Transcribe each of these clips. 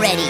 already.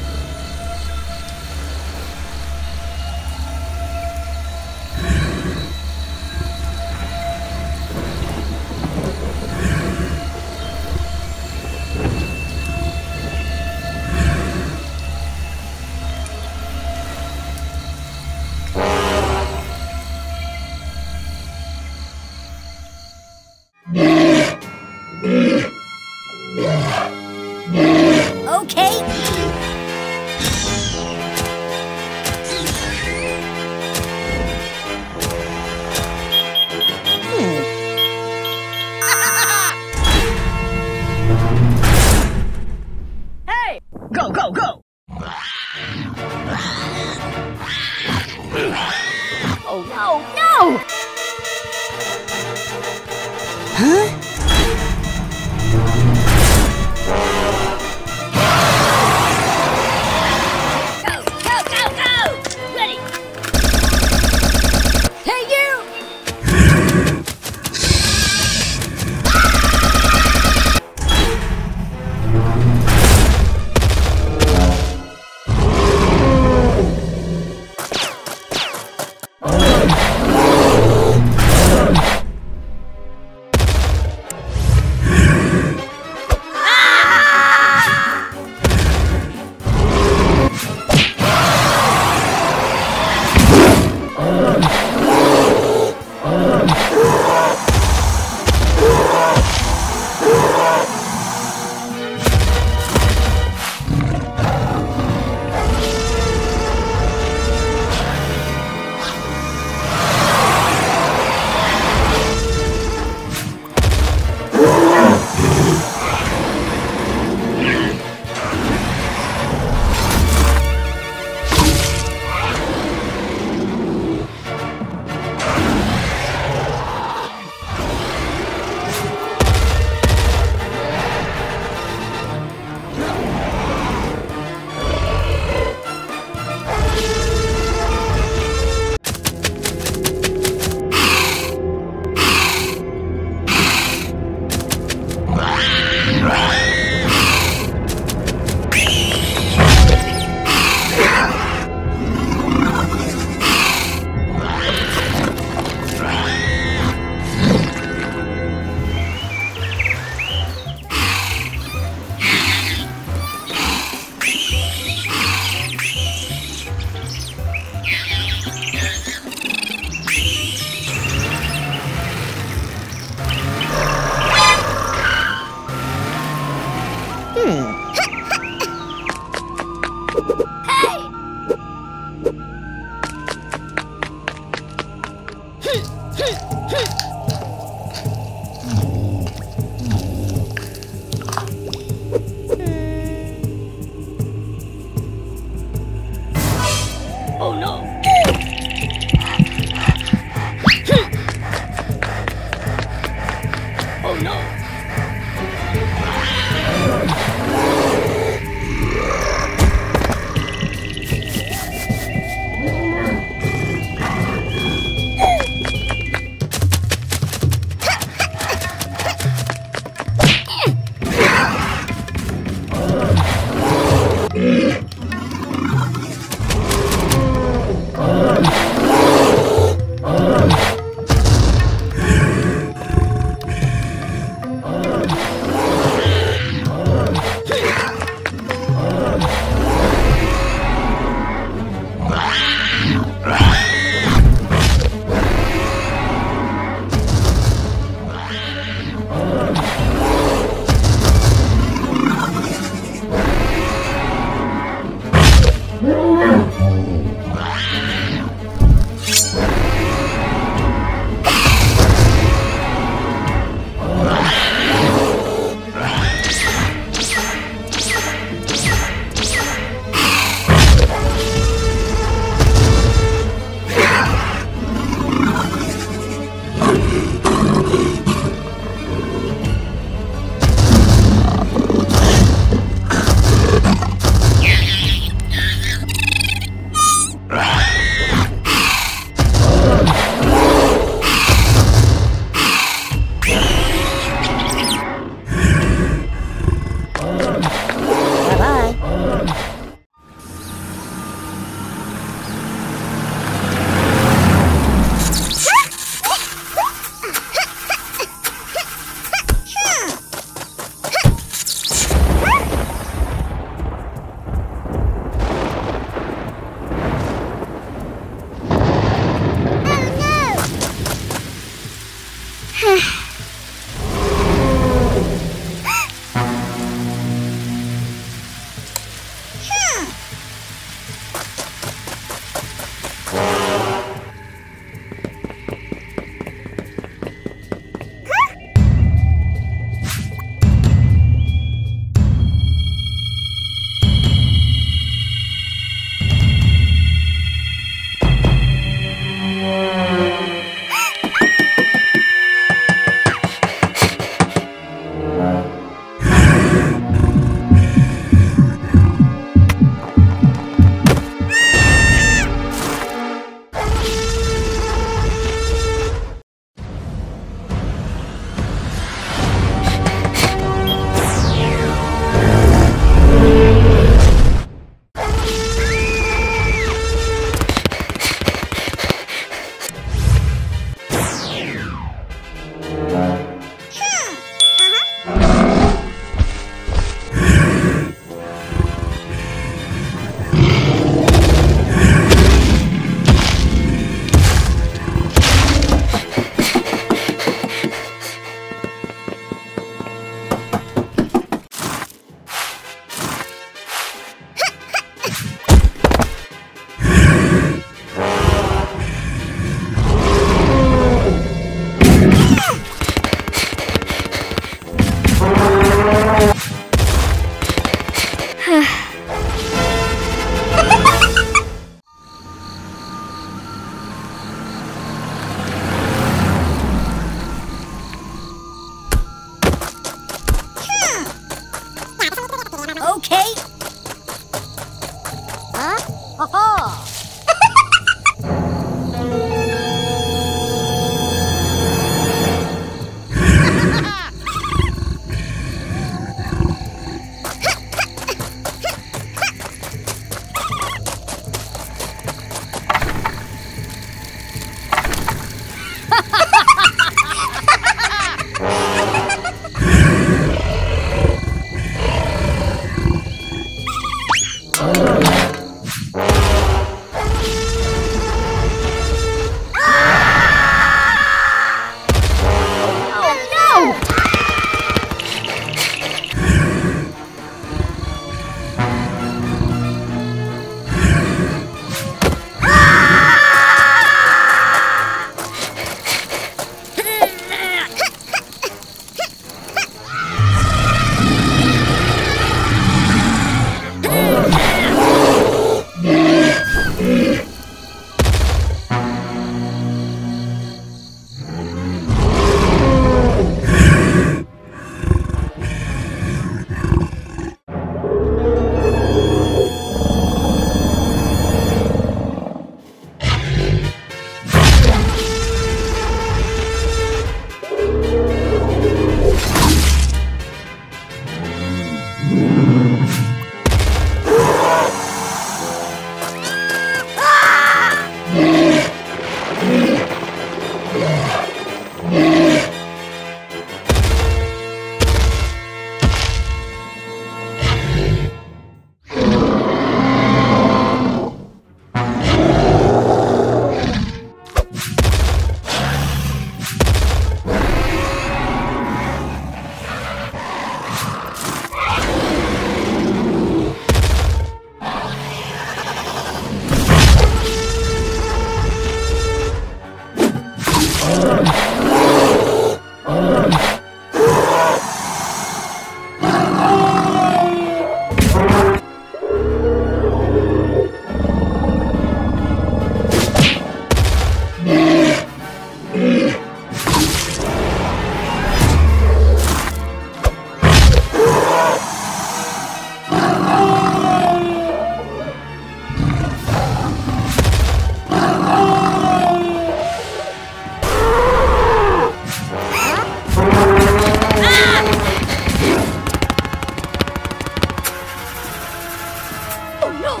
no!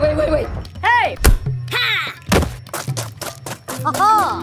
wait. Hey! Ha! Oh-ho! Huh?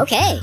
Okay.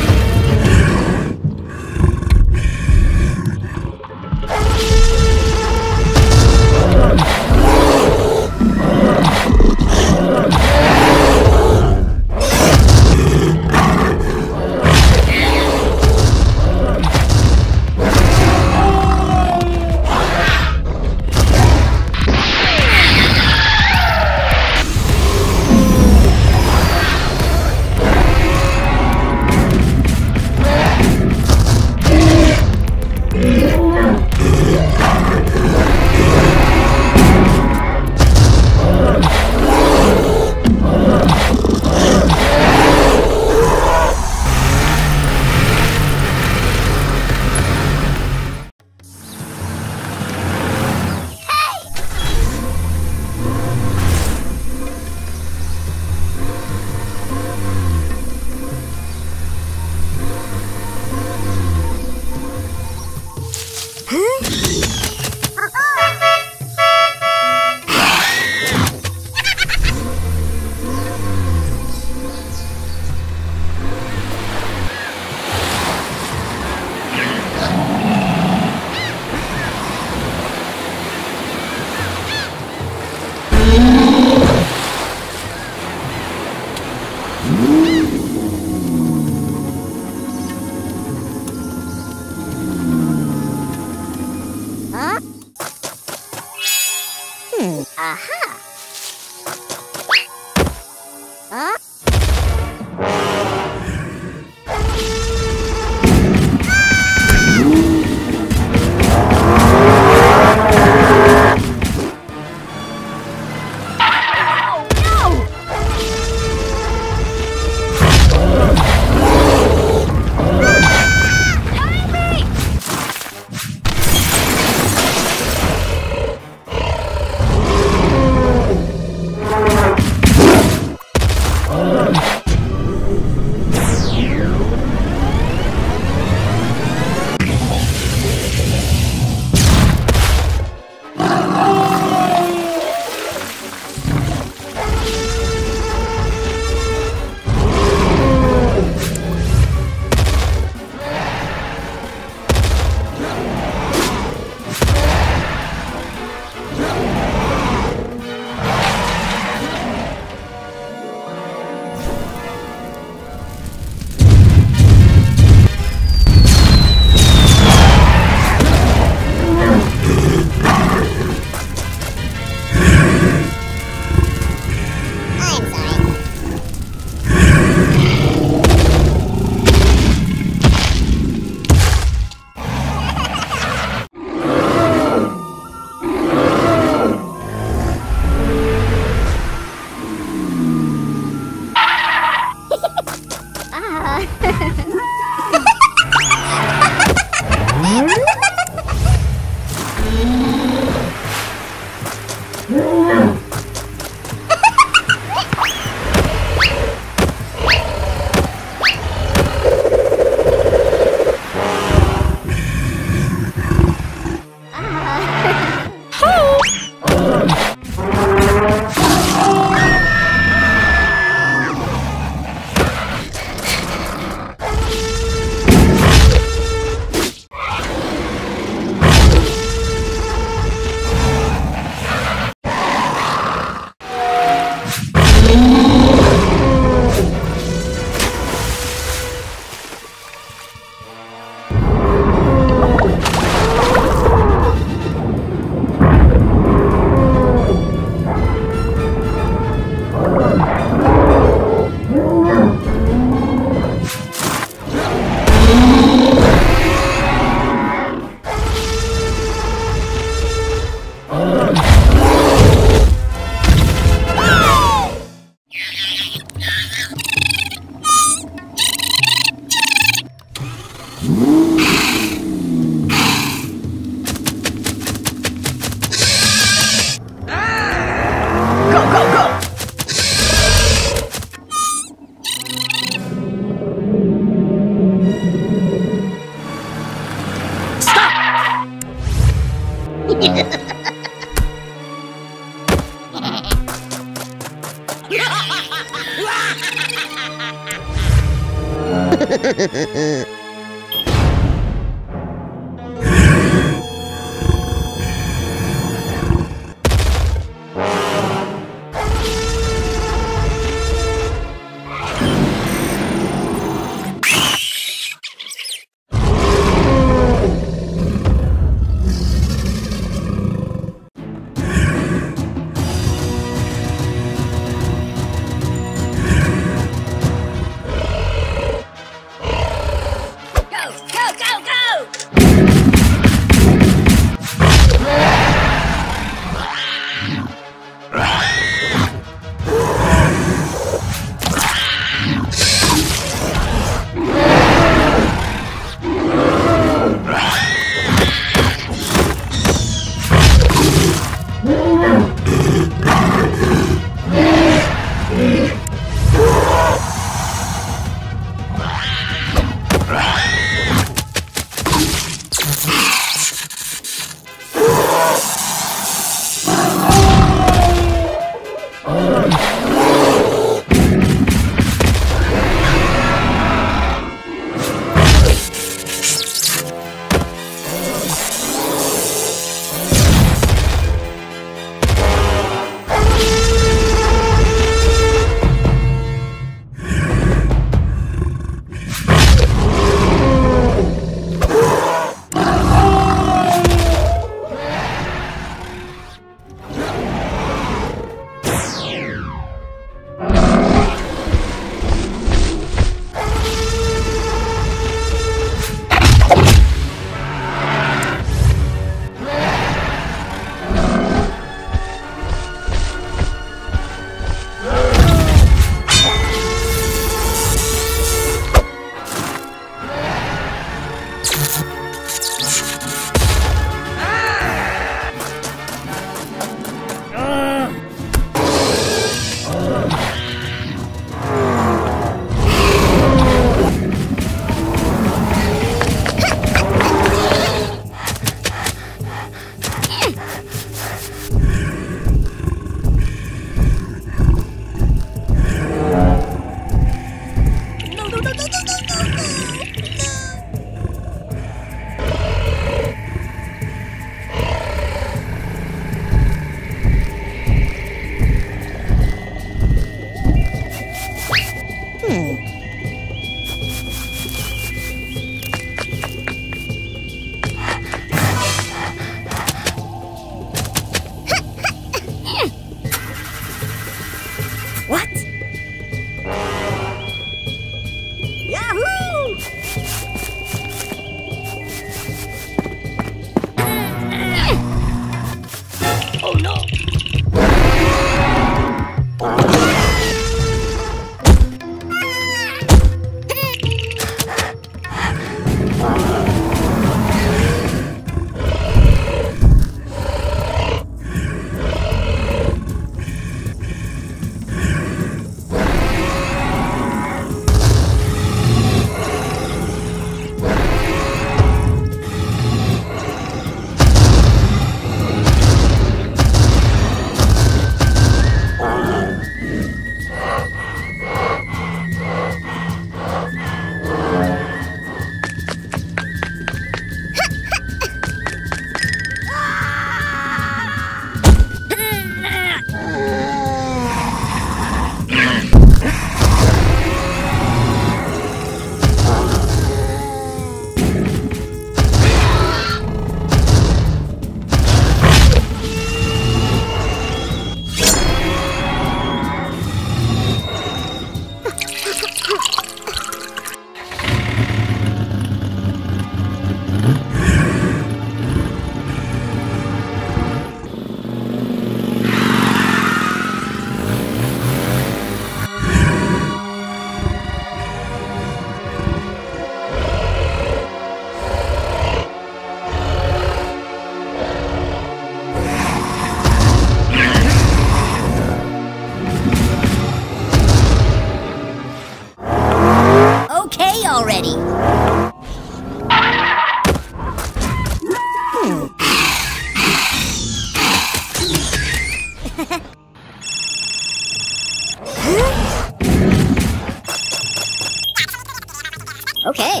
Okay.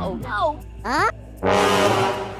Oh no. Huh? Ah!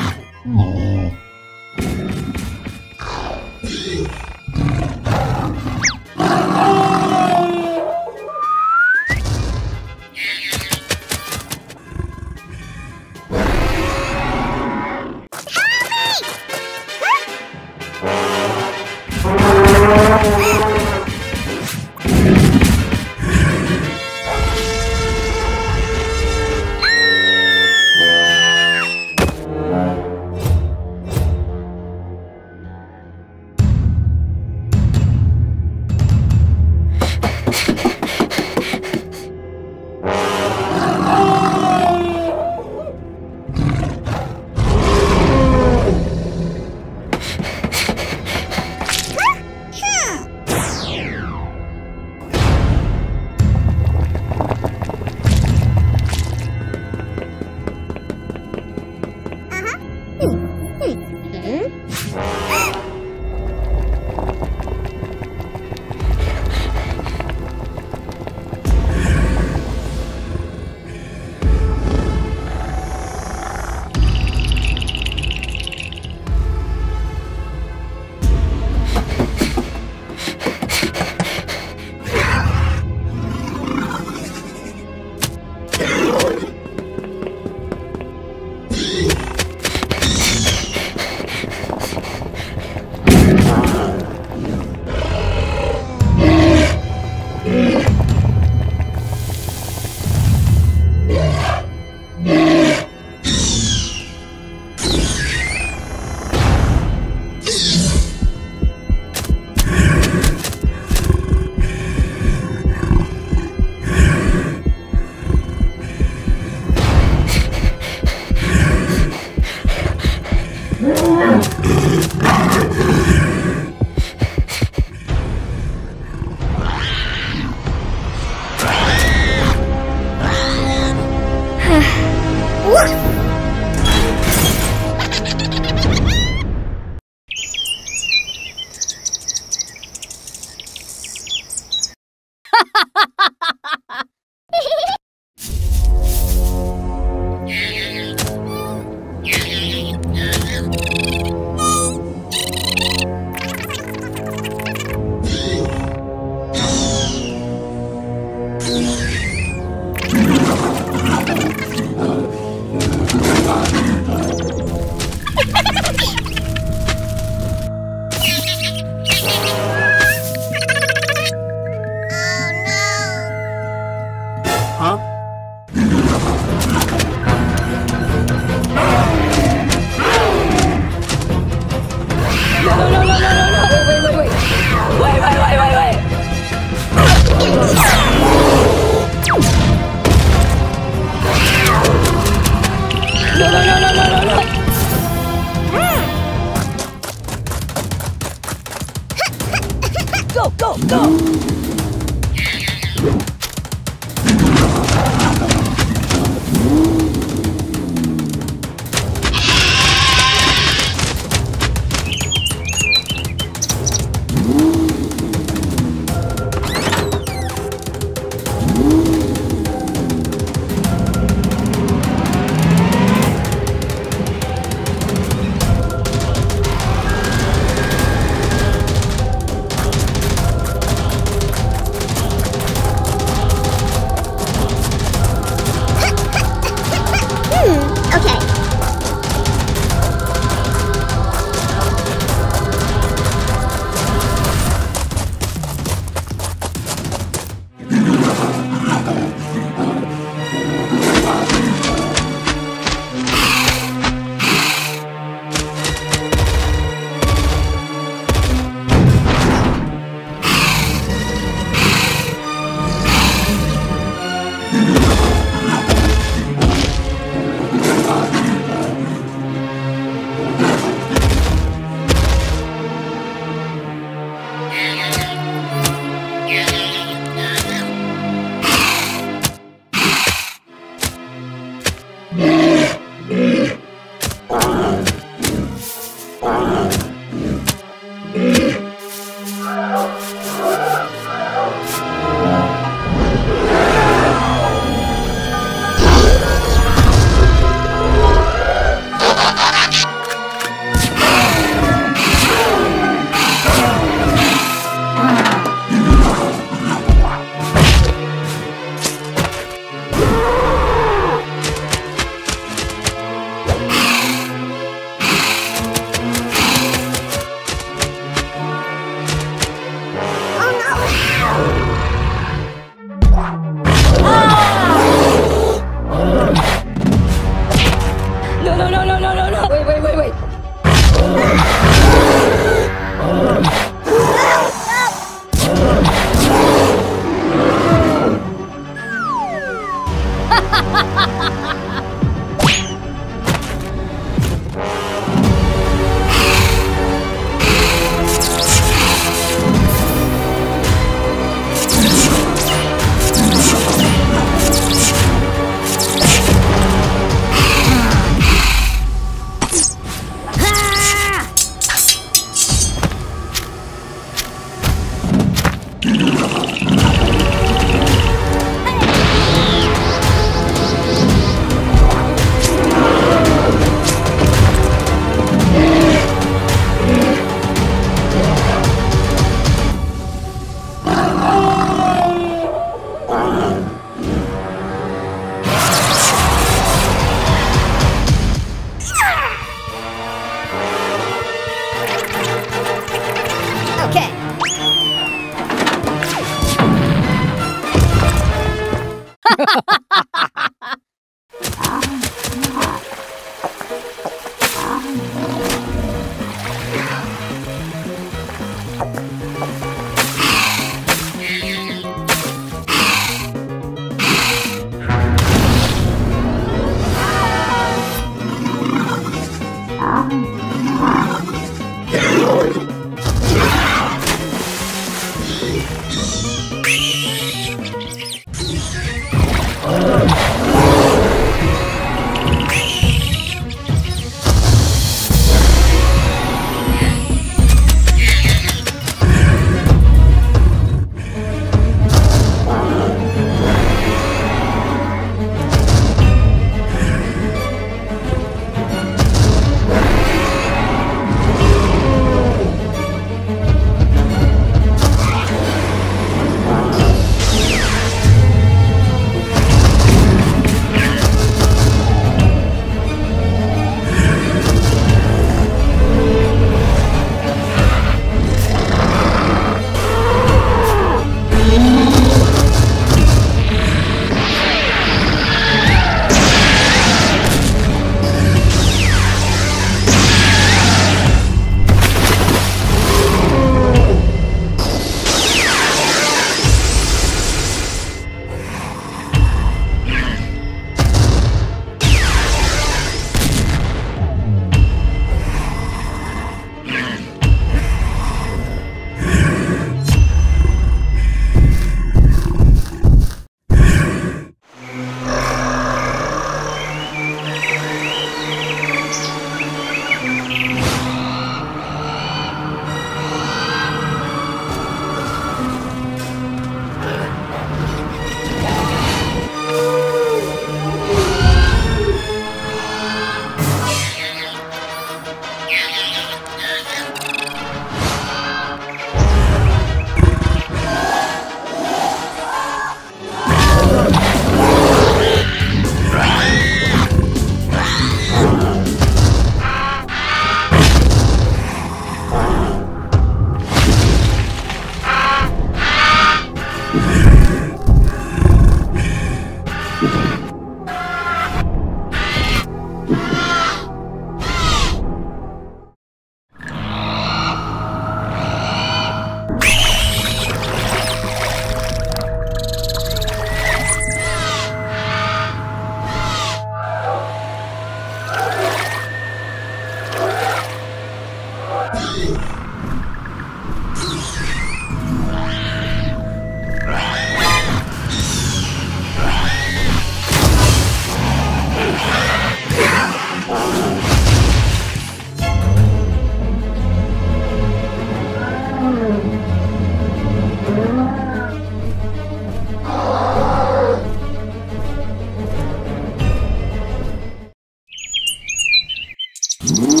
No. Wait. Huh?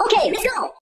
Okay, let's go!